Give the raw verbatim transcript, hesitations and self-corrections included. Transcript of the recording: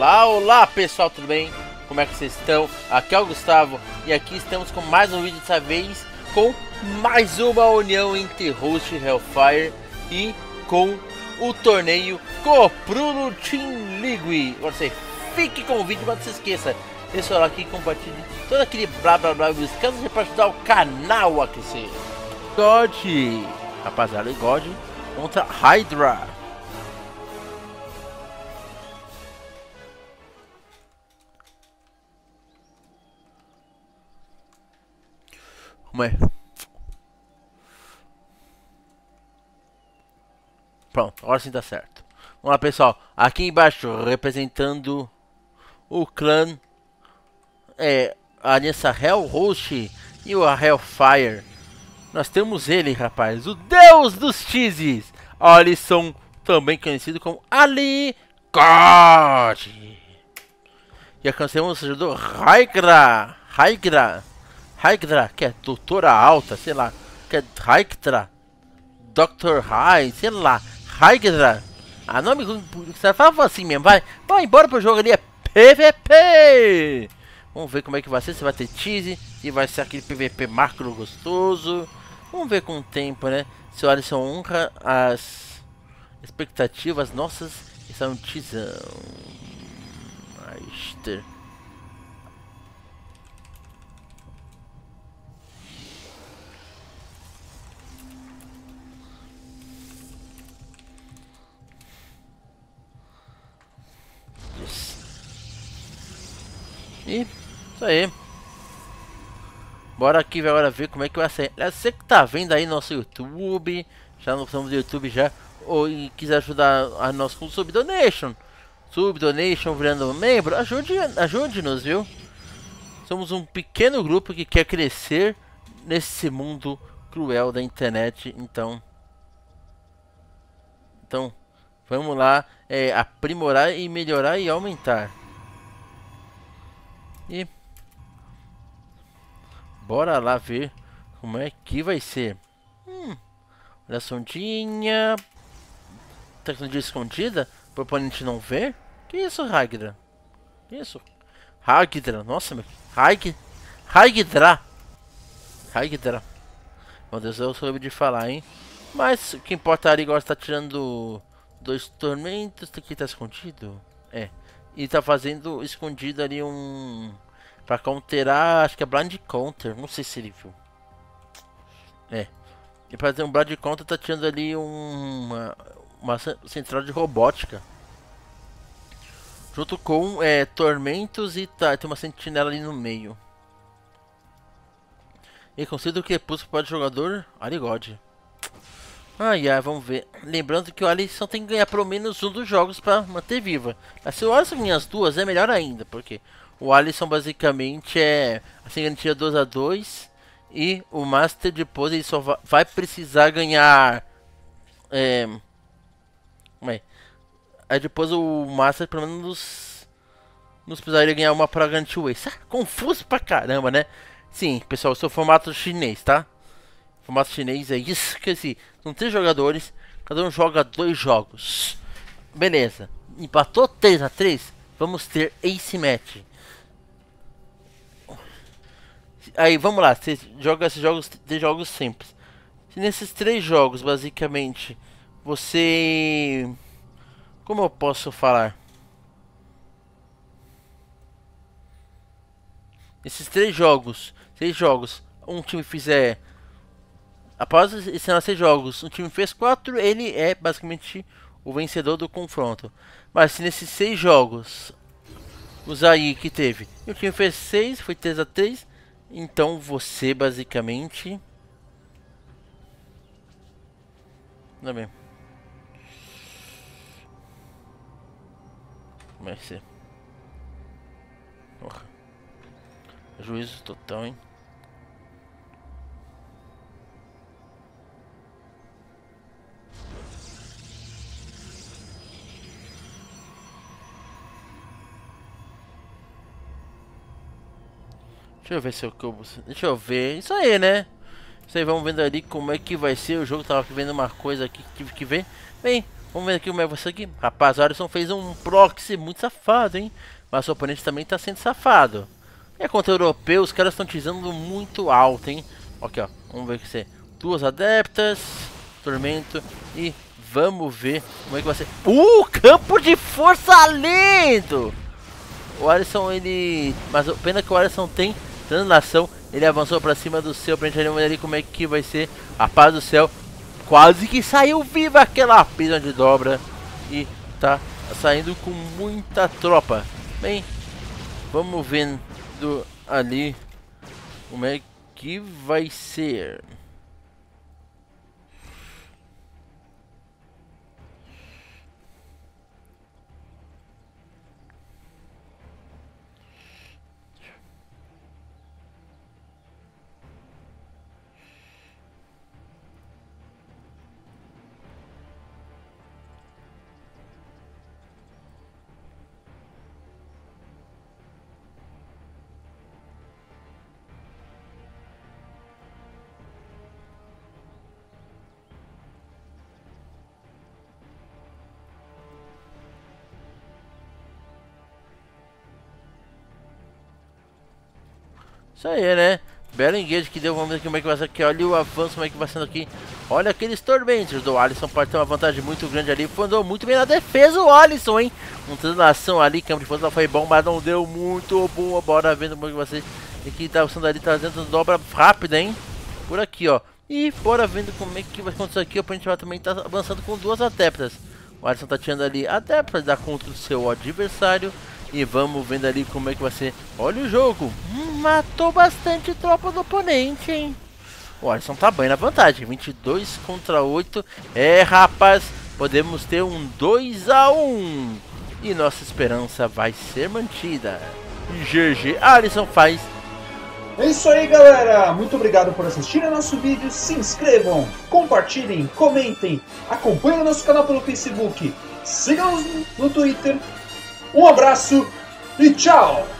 Olá, olá pessoal, tudo bem? Como é que vocês estão? Aqui é o Gustavo e aqui estamos com mais um vídeo, dessa vez com mais uma união entre Host e Hellfire e com o torneio Koprulu Team League. Agora você fique com o vídeo, mas não se esqueça, deixa o like e compartilhe todo aquele blá blá blá descanso para ajudar o canal a crescer. God, rapaziada, Aligod contra Highdra. Mas... pronto, agora sim tá certo. Vamos lá, pessoal, aqui embaixo representando o clã, é, a aliança Hell Host e o Hellfire. Nós temos ele, rapaz, o deus dos cheeses. Olha, eles são também conhecidos como Aligod. E alcançamos o jogador Highdra Highdra Highdra, que é doutora alta, sei lá, que é Highdra, doutor High, sei lá, Highdra. Ah, nome que você fala assim mesmo, vai, vai embora pro jogo ali, é P V P. Vamos ver como é que vai ser, se vai ter cheese, se vai ser aquele P V P macro gostoso. Vamos ver com o tempo, né, se o Alisson honra as expectativas nossas. Esse é um cheesão. Meister. E isso aí. Bora aqui agora ver como é que vai ser. É você que tá vendo aí nosso YouTube. Já não somos do YouTube já. Ou e quiser ajudar a nós com subdonation. Subdonation virando membro. Ajude-nos, ajude viu? Somos um pequeno grupo que quer crescer nesse mundo cruel da internet. Então. Então, vamos lá. É, aprimorar e melhorar e aumentar. E bora lá ver como é que vai ser. Hum, olha a sondinha. Tá com escondida? Pro oponente não ver? Que isso, Highdra? Que isso? Highdra, nossa, meu. High... Highdra. Highdra. Meu Deus, eu soube de falar, hein? Mas o que importa, a Aligod tá tirando dois tormentos. Aqui tá escondido? É. E tá fazendo escondido ali um... pra counterar, acho que é blind counter, não sei se ele viu. É. E pra fazer um blind counter tá tirando ali uma... uma central de robótica. Junto com é, tormentos e tá, tem uma sentinela ali no meio. E considero que é pulso para o jogador Aligod. Ah, yeah, vamos ver. Lembrando que o Alisson tem que ganhar pelo menos um dos jogos para manter viva. Mas se o Alisson ganhar as duas, é melhor ainda, porque o Alisson basicamente é assim, garantia dois a dois. E o Master depois ele só vai precisar ganhar. É. Aí depois o Master pelo menos nos precisaria ganhar uma para garantir o Ace. Ah, confuso pra caramba, né? Sim, pessoal, esse é o formato chinês, tá? O formato chinês é isso, que assim, são três jogadores, cada um joga dois jogos. Beleza, empatou três a três, vamos ter Ace Match. Aí vamos lá, você joga esses jogos de jogos simples. Se nesses três jogos, basicamente, você... como eu posso falar? Esses três jogos, três jogos, um time fizer... após ensinar seis jogos, um time fez quatro, ele é basicamente o vencedor do confronto. Mas se nesses seis jogos, os aí que teve, e o time fez seis, foi três a três, então você basicamente... tá bem. Como é que ser? Porra. Juízo total, hein? Deixa eu ver se eu... deixa eu ver... isso aí, né? Vocês vão vendo ali como é que vai ser o jogo. Tava vendo uma coisa aqui que tive que ver. Bem, Vamos ver aqui como é você aqui. Rapaz, o Alisson fez um proxy muito safado, hein? Mas o oponente também tá sendo safado. É contra o europeu, os caras estão utilizando muito alto, hein? Ok, ó. Vamos ver o que você. Duas adeptas, tormento e vamos ver como é que vai ser. Uh, campo de força lento! O Alisson, ele... Mas pena que o Alisson tem translação. Ele avançou pra cima do céu pra gente ver ali como é que vai ser. A paz do céu. Quase que saiu viva aquela pisa de dobra. E tá saindo com muita tropa. Bem, vamos vendo ali como é que vai ser. Isso aí, né? Belo engage que deu. Vamos ver aqui como é que vai ser aqui. Olha o avanço, como é que vai sendo aqui. Olha aqueles tormentos do Alisson. Pode ter uma vantagem muito grande ali. Andou muito bem na defesa o Alisson, hein? Uma translação ali. Campo de força foi bom, mas não deu muito boa. Bora vendo como é que vai ser. Aqui tá usando ali, trazendo dobra rápida, hein? Por aqui, ó. E bora vendo como é que vai acontecer aqui. O oponente vai também tá avançando com duas adeptas. O Alisson tá tirando ali adeptas da contra o seu adversário. E vamos vendo ali como é que vai ser. Olha o jogo. Hum, matou bastante tropa do oponente, hein? O Alisson tá bem na vantagem. vinte e dois contra oito. É, rapaz. Podemos ter um dois a um. E nossa esperança vai ser mantida. G G Alisson faz. É isso aí, galera. Muito obrigado por assistirem nosso vídeo. Se inscrevam, compartilhem, comentem. Acompanhem o nosso canal pelo Facebook. Sigam-nos no Twitter. Um abraço e tchau!